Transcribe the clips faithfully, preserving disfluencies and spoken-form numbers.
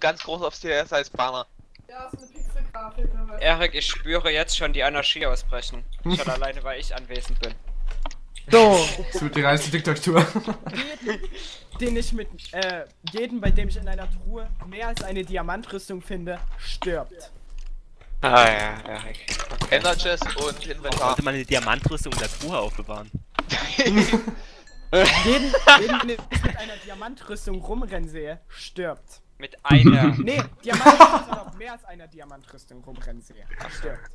ganz groß auf C S als Banner. Ja, ist eine Pixelgrafik. Erik, ich spüre jetzt schon die Anarchie ausbrechen. Schon alleine, weil ich anwesend bin. So. Das wird die reinste TikTok-Tour. Den ich mit, äh, jeden, bei dem ich in einer Truhe mehr als eine Diamantrüstung finde, stirbt. Ah ja, Erik. Energies und Inventar. Ich sollte mal eine Diamantrüstung in der Truhe aufbewahren. jeden, jeden, den ich mit einer Diamantrüstung rumrennen sehe, stirbt. Mit einer. Nee, Diamantrüstung, sondern mehr als einer Diamantrüstung rumrennen sehe, stirbt.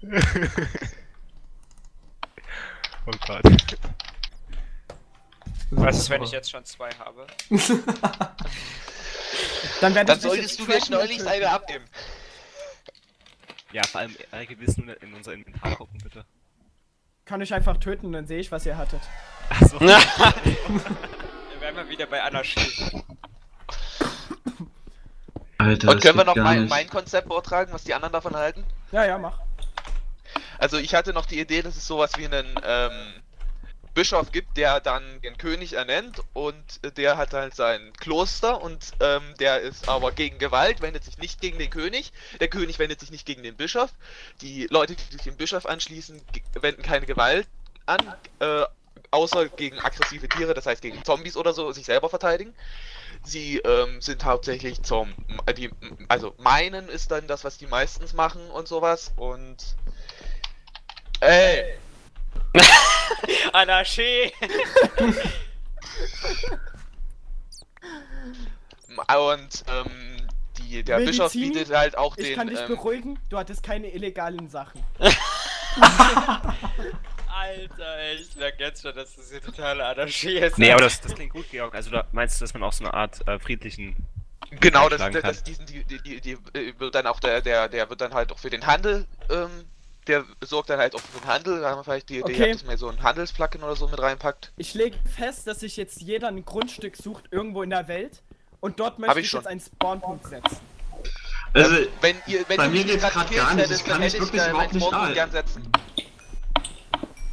Oh Gott. Was ist, wenn ich jetzt schon zwei habe? Dann werde ich solltest du vielleicht neulich eine abnehmen. Ja, vor allem, Erik, wir müssen in unser Inventar gucken, bitte. Kann ich einfach töten, dann sehe ich, was ihr hattet. Achso. Dann wären wir wieder bei Anarchie. Alter, und können wir noch mein, mein Konzept vortragen, was die anderen davon halten? Ja, ja, mach. Also ich hatte noch die Idee, dass es sowas wie einen ähm, Bischof gibt, der dann den König ernennt und der hat halt sein Kloster und ähm, der ist aber gegen Gewalt, wendet sich nicht gegen den König, der König wendet sich nicht gegen den Bischof, die Leute, die sich dem Bischof anschließen, wenden keine Gewalt an, äh, außer gegen aggressive Tiere, das heißt gegen Zombies oder so, sich selber verteidigen. Sie ähm, sind hauptsächlich zum, die, also meinen ist dann das, was die meistens machen und sowas und ey! Anarchie! Und ähm, die, der Medizin? Bischof bietet halt auch den... Ich kann dich ähm, beruhigen, du hattest keine illegalen Sachen. Alter, ich merke jetzt schon, dass das hier totale Anarchie ist. Nee, aber das, das klingt gut, Georg. Also da meinst du, dass man auch so eine Art äh, friedlichen... Genau, das, das, das diesen, die, die, die, die wird dann auch der, der, der wird dann halt auch für den Handel... Ähm, Der sorgt dann halt auch für den Handel, da haben wir vielleicht die Idee, okay, dass man so ein Handelsplugin oder so mit reinpackt. Ich lege fest, dass sich jetzt jeder ein Grundstück sucht irgendwo in der Welt und dort möchte ich, ich jetzt einen Spawnpunkt setzen. Also, also wenn ihr, wenn bei ihr mir geht's gerade gar nicht, hättest, ich kann mich wirklich ich überhaupt nicht da gern setzen.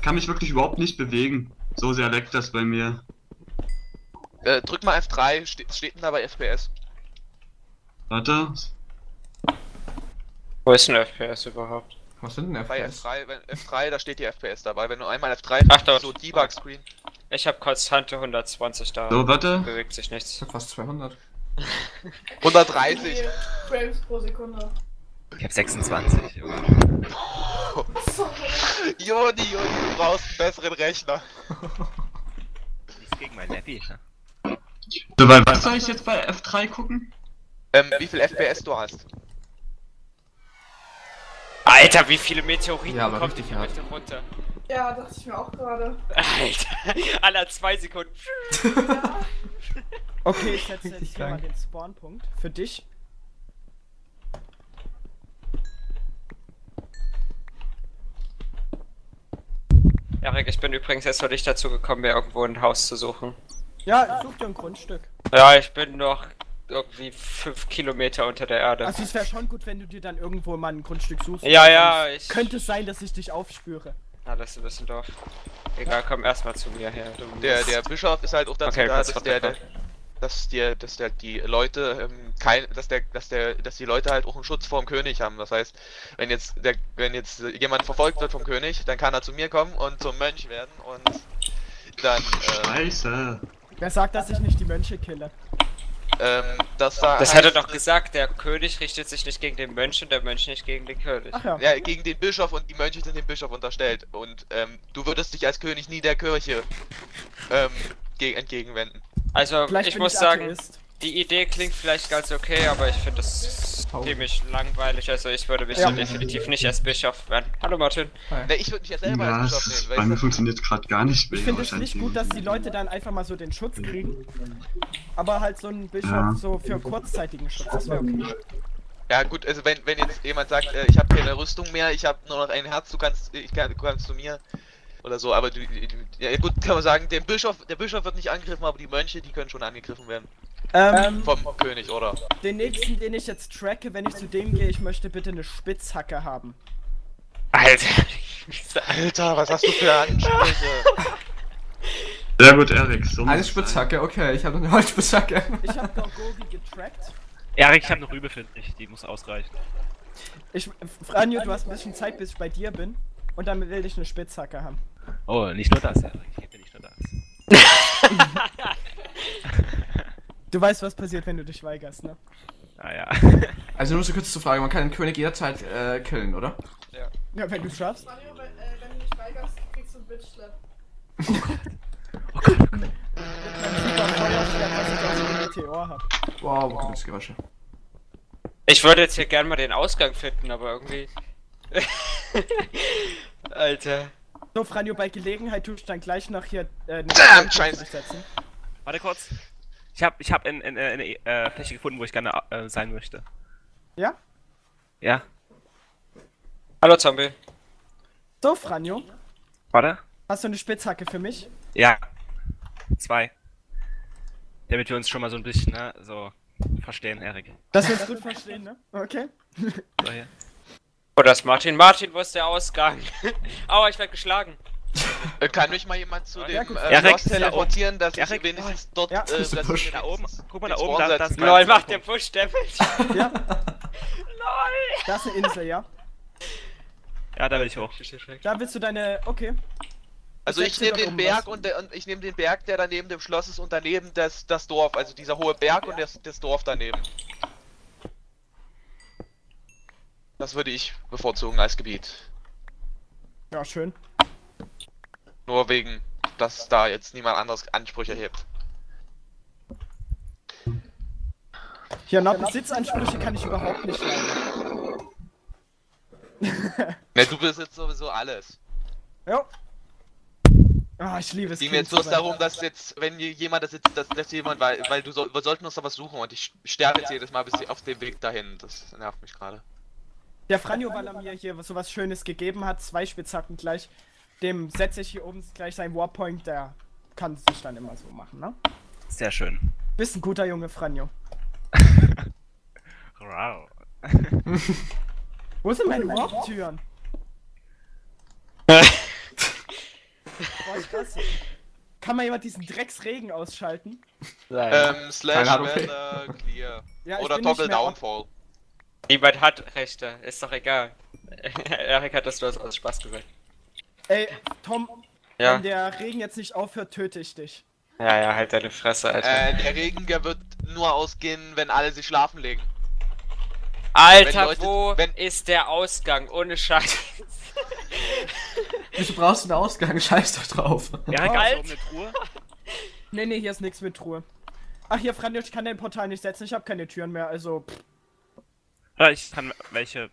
Kann mich wirklich überhaupt nicht bewegen, so sehr leckt das bei mir. Äh, drück mal F drei, steht, steht denn da bei F P S? Warte. Wo ist denn F P S überhaupt? Was sind denn F P S? Bei F drei, wenn, F drei, da steht die F P S dabei. Wenn du einmal F drei fährst, so Debug-Screen. Ich hab konstante hundertzwanzig da. So, warte. Bewegt sich nichts. Ich hab fast zweihundert. hundertdreißig. Frames pro Sekunde. Ich hab sechsundzwanzig. Joni, Joni, du brauchst einen besseren Rechner. Nichts gegen mein Lappy. So, bei was soll ich jetzt bei F drei gucken? Ähm, wie viel F P S du hast? Alter, wie viele Meteoriten ja, kommt die Mitte runter? Ja, dachte ich mir auch gerade. Alter, alle zwei Sekunden. Ja. Okay, ich setze jetzt hier mal den Spawnpunkt für dich. Erik, ich bin übrigens erst noch nicht dazu gekommen, mir irgendwo ein Haus zu suchen. Ja, ich such dir ein Grundstück. Ja, ich bin noch... irgendwie fünf Kilometer unter der Erde. Also es wäre schon gut, wenn du dir dann irgendwo mal ein Grundstück suchst. Ja, ja, ich... Könnte es sein, dass ich dich aufspüre. Na, das ist ein bisschen doof. Egal, komm erstmal zu mir her. Der, der Bischof ist halt auch dazu okay, da, dass der, der... Dass der, dass der die Leute... Ähm, kein, dass der, dass der, dass die Leute halt auch einen Schutz vor dem König haben. Das heißt, wenn jetzt der, wenn jetzt jemand verfolgt wird vom König, dann kann er zu mir kommen und zum Mönch werden und... Dann... Äh, Scheiße! Wer sagt, dass ich nicht die Mönche kille? Ähm, das da das hat er doch gesagt, der König richtet sich nicht gegen den Mönch und der Mönch nicht gegen den König. Ach ja. Ja, gegen den Bischof und die Mönche sind dem Bischof unterstellt. Und ähm, du würdest dich als König nie der Kirche ähm, entgegenwenden. Also, vielleicht ich muss ich sagen, Atheist. Die Idee klingt vielleicht ganz okay, aber ich finde das oh. ziemlich langweilig. Also, ich würde mich ja. so definitiv nicht als Bischof werden. Hallo Martin. Hi. Ne, ich würde mich ja selber ja, als Bischof nehmen. Weil bei mir funktioniert gerade gar nicht. Ich finde es nicht gut, dass die Leute dann einfach mal so den Schutz kriegen. Aber halt so ein Bischof ja. so für kurzzeitigen Schutz, das wäre okay. Ja gut, also wenn, wenn jetzt jemand sagt, äh, ich habe keine Rüstung mehr, ich habe nur noch ein Herz, du kannst, ich kann, du kannst zu mir oder so, aber du, ja gut, kann man sagen, der Bischof, der Bischof wird nicht angegriffen, aber die Mönche, die können schon angegriffen werden. Ähm, vom König, oder? Den nächsten, den ich jetzt tracke, wenn ich zu dem gehe, ich möchte bitte eine Spitzhacke haben. Alter, Alter, was hast du für Ansprüche? Sehr gut, Erik. So eine Spitzhacke, okay, ich habe eine Holzspitzhacke. Ich habe Gorgobi getrackt. Erik, ich habe eine Rübe, finde ich. Die muss ausreichen. Ich, Franjo, du hast ein bisschen Zeit, bis ich bei dir bin. Und dann will ich eine Spitzhacke haben. Oh, nicht nur das, Erik. Ich gebe nicht nur das. Du weißt, was passiert, wenn du dich weigerst, ne? Ah ja. Also nur so kurz zur Frage, man kann den König jederzeit äh, killen, oder? Ja. Ja, wenn du es schaffst. Mario, wenn, äh, wenn du dich weigerst, kriegst du einen Bitch-Slap. Oh Gott. Oh Gott, oh Gott. Wow, wo kommt das Geräusch? Ich würde jetzt hier gerne mal den Ausgang finden, aber irgendwie... Alter. So, Franjo, bei Gelegenheit tust du dann gleich noch hier... Äh, ah, scheiße. Warte kurz. Ich hab, ich hab in, in, in, eine äh, Fläche gefunden, wo ich gerne äh, sein möchte. Ja? Ja. Hallo, Zombie. So, Franjo. Warte. Hast du eine Spitzhacke für mich? Ja. Zwei. Damit wir uns schon mal so ein bisschen, ne, so verstehen, Erik. Dass wir uns gut verstehen, ne? Okay. So, hier. Oh, das ist Martin. Martin, wo ist der Ausgang? Aua, ich werd geschlagen. Kann mich mal jemand zu ja, dem äh, Lost teleportieren, dass Erik, ich wenigstens dort... Ja, äh, dass ich da oben... Guck mal da oben, da, das... LOL, macht den Push-Damage! Ja. LOL! Das ist eine Insel, ja. Ja, da will ich hoch. Da willst du deine... Okay. Also ich nehme den Berg und, der, und ich nehme den Berg, der daneben dem Schloss ist und daneben das, das Dorf. Also dieser hohe Berg und das, das Dorf daneben. Das würde ich bevorzugen als Gebiet. Ja, schön. Nur wegen, dass da jetzt niemand anderes Ansprüche erhebt. Ja, nach Besitzansprüche kann ich überhaupt nicht leiden. Ne, du besitzt sowieso alles. Ja. Ah, oh, ich liebe es. Ging mir jetzt bloß darum, dass jetzt, wenn jemand das jetzt, dass, dass jemand, weil, weil du so, wir sollten uns da was suchen und ich sterbe jetzt jedes Mal bis auf dem Weg dahin. Das nervt mich gerade. Der Franjo, weil er mir hier sowas Schönes gegeben hat, zwei Spitzhacken gleich, dem setze ich hier oben gleich seinen Warpoint, der kann es sich dann immer so machen, ne? Sehr schön. Bist ein guter Junge, Franjo. Wow. Wo sind meine Warp-Türen? Boah, ich weiß nicht. Kann mal jemand diesen Drecksregen ausschalten? Nein. Ähm, slash weather clear. Ja, oder toggle downfall. Niemand hat Rechte, ist doch egal. Erik hat das nur aus Spaß gesagt. Ey, Tom, ja? Wenn der Regen jetzt nicht aufhört, töte ich dich. Ja, ja, halt deine Fresse, Alter. Äh, der Regen, der wird nur ausgehen, wenn alle sich schlafen legen. Alter, Leute, wo wenn... ist der Ausgang? Ohne Scheiß. Wieso brauchst du einen Ausgang? Scheiß doch drauf. Ja, geil. Oben eine Truhe? Nee, nee, hier ist nichts mit Truhe. Ach, hier, Franjo, ich kann den Portal nicht setzen, ich habe keine Türen mehr, also... Ja, ich kann welche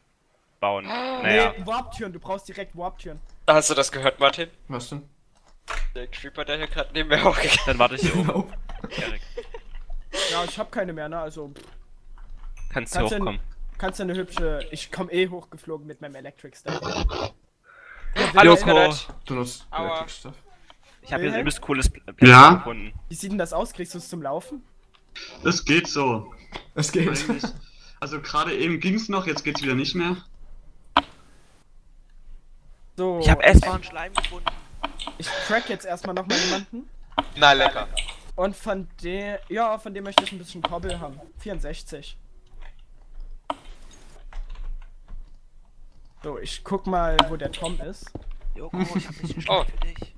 bauen. Ah, naja. Nee, Warp-Türen, du brauchst direkt Warp-Türen. Hast du das gehört, Martin? Was denn? Der Creeper, der hier gerade neben mir hochgegangen. Dann warte ich hier oben. Auf. Erik. Ja, ich habe keine mehr, ne, also... Kannst du hochkommen. Kannst du eine hübsche... Ich komm eh hochgeflogen mit meinem Electric Stuff. Hallo, du nutzt Electric Stuff. Ich hab hier ein übelst cooles Plan gefunden. Wie sieht denn das aus? Kriegst du es zum Laufen? Es geht so. Es geht. Also gerade eben ging's noch, jetzt geht's wieder nicht mehr. So. Ich hab erstmal einen Schleim gefunden. Ich crack jetzt erstmal nochmal jemanden. Na, lecker. Und von dem... Ja, von dem möchte ich ein bisschen Cobble haben. vierundsechzig. So, ich guck mal, wo der Tom ist. Joko, ich hab nicht einen Schlag für dich.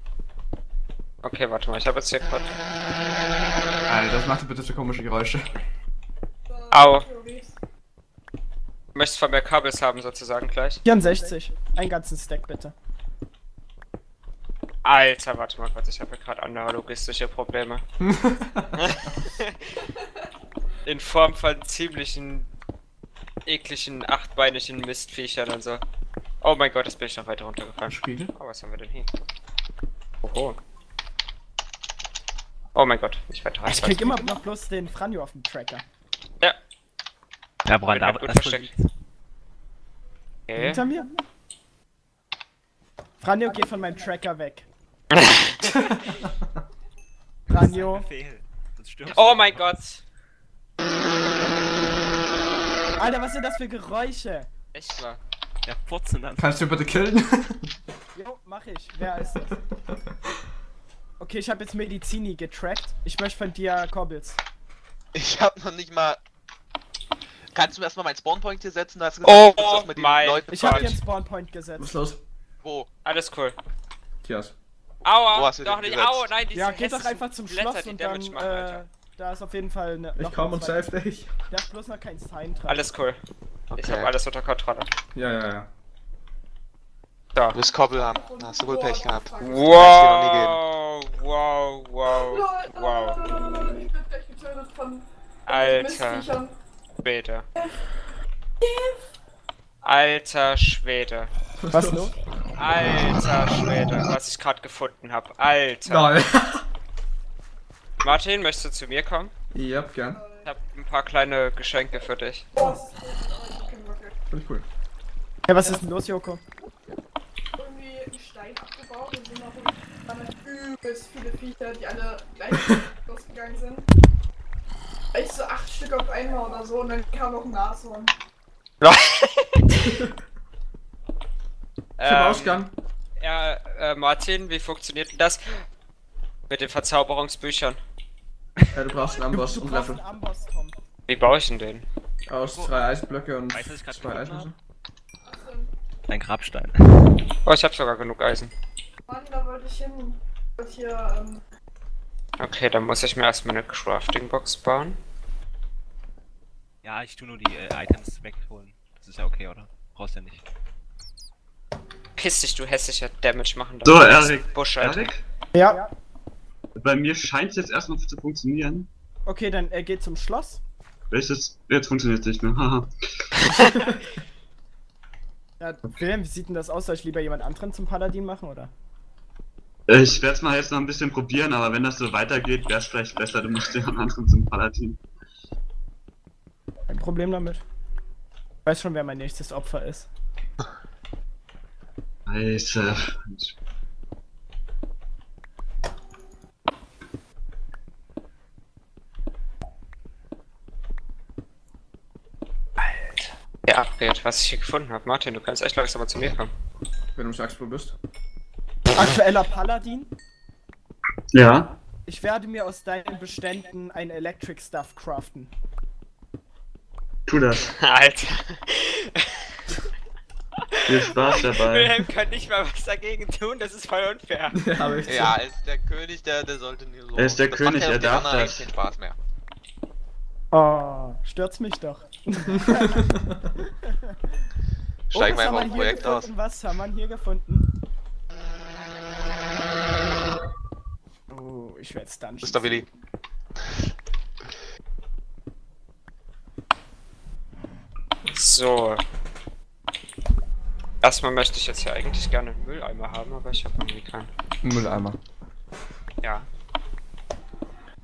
Okay, warte mal, ich hab jetzt hier gerade... Alter, das macht bitte so komische Geräusche. Au. Du möchtest von mir Kabels haben, sozusagen, gleich. vierundsechzig. Einen ganzen Stack, bitte. Alter, warte mal kurz, ich hab hier gerade andere logistische Probleme. In Form von ziemlichen... ekligen, achtbeinigen Mistviechern und so. Oh mein Gott, das bin ich noch weiter runtergefallen. Spiegel? Oh, was haben wir denn hier? Oho. Oh mein Gott, ich weiter rein. Ich krieg immer noch bloß den Franjo auf dem Tracker. Ja. Ja, boah, da gut versteckt. Okay. Hinter mir? Franjo, geh von meinem Tracker weg. Franjo. Oh mein Gott. Alter, was sind das für Geräusche? Echt wahr? Ja, putzen dann. Kannst du bitte killen? Jo, mach ich. Wer ist das? Okay, ich habe jetzt Medizini getrackt. Ich möchte von dir Cobbles. Ich habe noch nicht mal... Kannst du erstmal meinen Spawnpoint hier setzen? Da hast du gesagt, oh, ich muss die mein Leute ich hab hier einen Spawnpoint gesetzt. Was ist los? Wo? Alles cool. Tias. Aua, hast du doch nicht, aua, nein, die ja, geht doch einfach zum Blätter, Schloss und dann, machen, äh, da ist auf jeden Fall ne, ich kaum und safe dich. Der hat bloß noch keinen Sign dran. Alles cool. Okay. Ich hab alles unter Kontrolle. Ja, ja, ja. Da. Du bist Koppel haben. Da hast du wohl Pech gehabt. Wow, wow, wow, wow. Ich werd gleich getötet von... Alter. Schwede. Alter Schwede. Was ist los? Alter Schwede, was ich gerade gefunden habe. Alter. Nein. Martin, möchtest du zu mir kommen? Ja, gern. Ich habe ein paar kleine Geschenke für dich. Oh. Finde ich cool. Hey, was ist denn los, Joko? Irgendwie einen Stein abgebaut und sind noch übelst viele Viecher, die alle gleich losgegangen sind. Echt so acht Stück auf einmal oder so und dann kam noch ein Nashorn. Ich hab Ausgang. Ja, äh, Martin, wie funktioniert denn das mit den Verzauberungsbüchern? Ja, du brauchst einen Amboss und Löffel. Wie baue ich denn den? Aus drei Eisblöcke und weißt, was ich zwei Eisen. Ein Grabstein. Oh, ich hab sogar genug Eisen. Mann, da wollte ich hin. Das hier, ähm... Okay, dann muss ich mir erstmal eine Crafting-Box bauen. Ja, ich tu nur die äh, Items wegholen. Das ist ja okay, oder? Brauchst ja nicht. Piss dich, du hässlicher Damage machen. So, Erik. Busch, Erik? Ja. Bei mir scheint es jetzt erstmal zu funktionieren. Okay, dann er geht zum Schloss. Jetzt, jetzt funktioniert es nicht mehr. Haha. Ja, Wilhelm, wie sieht denn das aus? Soll ich lieber jemand anderen zum Paladin machen, oder? Ich werde es mal jetzt noch ein bisschen probieren, aber wenn das so weitergeht, wäre es vielleicht besser. Du machst jemand anderen zum Paladin. Kein Problem damit. Ich weiß schon, wer mein nächstes Opfer ist. Alter. Alter. Ja, Upgrade, was ich hier gefunden habe. Martin, du kannst echt langsam mal zu mir kommen. Wenn du sagst, wo bist. Aktueller Paladin? Ja. Ich werde mir aus deinen Beständen ein Electric Stuff craften. Tu das. Alter. Viel Spaß dabei. Wilhelm kann nicht mal was dagegen tun, das ist voll unfair. Ja, aber ich ja so. Ist der König, der, der sollte nie so. Er ist der das König, er darf das. Keinen Spaß mehr. Oh, stört's mich doch. Steig oh, mal einfach ein Projekt aus. Was haben wir hier gefunden? Oh, ich werd's dann. Mister Willi. So. Erstmal möchte ich jetzt hier eigentlich gerne einen Mülleimer haben, aber ich habe irgendwie keinen. Mülleimer. Ja.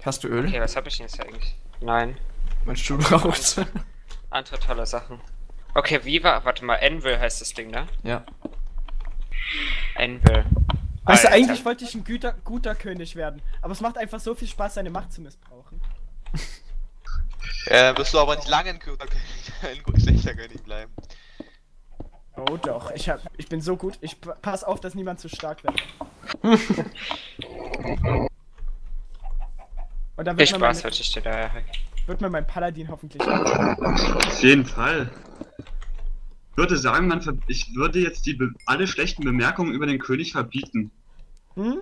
Hast du Öl? Okay, was habe ich denn jetzt eigentlich? Nein. Mein Stuhl raucht. Andere, andere tolle Sachen. Okay, wie war? Warte mal, Anvil heißt das Ding, ne? Ja. Anvil. Weißt du, eigentlich wollte ich ein guter, guter König werden, aber es macht einfach so viel Spaß, seine Macht zu missbrauchen. Äh, wirst du aber nicht lange ein guter König, ein schlechter König bleiben. Oh doch, ich hab, ich bin so gut, ich pass auf, dass niemand zu stark wird. Und dann wird ich Spaß hatte ich dir da. Wird mir mein Paladin hoffentlich. Auf jeden Fall. Ich würde sagen, man ver ich würde jetzt die alle schlechten Bemerkungen über den König verbieten. Hm?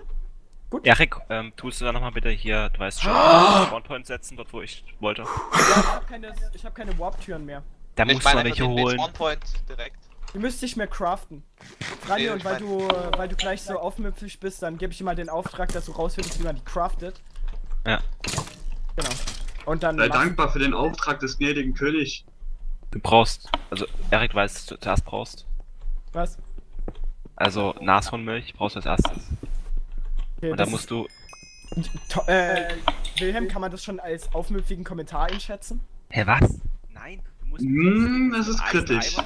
Gut. Erik, ähm, tust du da nochmal bitte hier, du weißt schon, ah! Spawnpoint setzen, dort wo ich wollte. Ja, ich hab keine, ich hab keine Warp-Türen mehr. Da ich musst du noch welche holen. Spawnpoint direkt. Du müsstest nicht mehr craften. Franjo, nee, und weil du, äh, weil du gleich so aufmüpfig bist, dann gebe ich dir mal den Auftrag, dass du rausfindest, wie man die craftet. Ja. Genau. Und dann. Sei dankbar für den Auftrag des gnädigen Königs. Du brauchst, also Erik weiß, dass du zuerst brauchst. Was? Also Nashornmilch brauchst du als erstes. Okay, und dann musst du. Äh, Wilhelm, kann man das schon als aufmüpfigen Kommentar einschätzen? Hä, hey, was? Nein, du musst. Mm, das ist kritisch.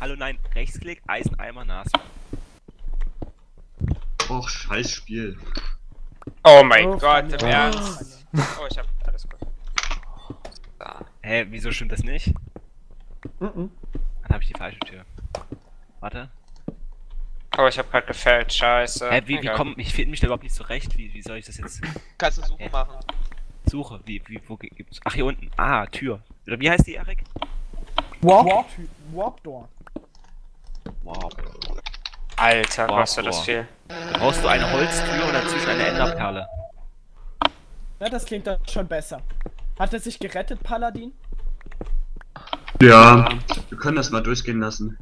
Hallo, nein, Rechtsklick, Eiseneimer, Nashorn. Och, scheiß Spiel. Oh mein oh, Gott, im Ernst. Oh, ich hab alles gut. Da. Hä, wieso stimmt das nicht? Mhm. Dann hab ich die falsche Tür. Warte. Oh, ich hab grad gefällt, scheiße. Hä, wie, wie okay. Komm, ich finde mich da überhaupt nicht zurecht, wie, wie soll ich das jetzt... Kannst du Suche Hä? machen. Suche? Wie, wie, wo gibt's... Ach, hier unten. Ah, Tür. Oder wie heißt die, Erik? Warp, Warp, Warp Door. Warp. Alter, kostet das viel. Da brauchst du eine Holztür und dazwischen eine Enderperle. Ja, das klingt dann schon besser. Hat er sich gerettet, Paladin? Ja, wir können das mal durchgehen lassen.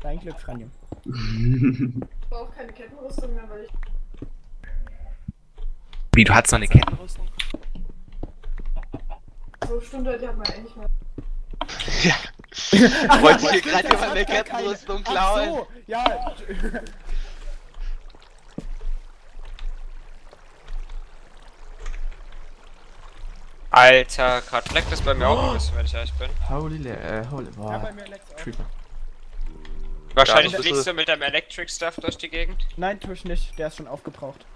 Dein Glück, Franjo. Ich brauche keine Kettenrüstung mehr, weil ich... Wie, du hattest noch eine Kettenrüstung? So, stimmt, die hat man endlich mal... Ja. Ach, wollte ich hier gerade jemand eine Kettenrüstung klauen? Ach so, ja. Alter, gerade leckt das bei mir auch ein bisschen, wenn ich ehrlich bin. Holy le... äh, holy... Boah. Ja, bei mir leckt's auch. Wahrscheinlich ja, fliegst du mit deinem Electric Stuff durch die Gegend? Nein, tue ich nicht. Der ist schon aufgebraucht.